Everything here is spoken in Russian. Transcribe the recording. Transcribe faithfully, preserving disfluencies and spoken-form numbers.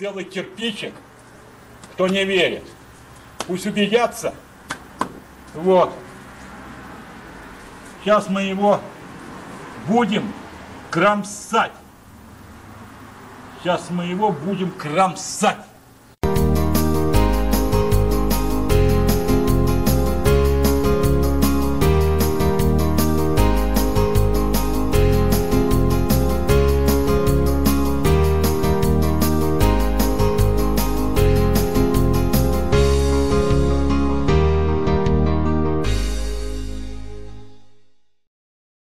целый кирпичик, кто не верит. Пусть убедятся. Вот. Сейчас мы его будем кромсать. Сейчас мы его будем кромсать.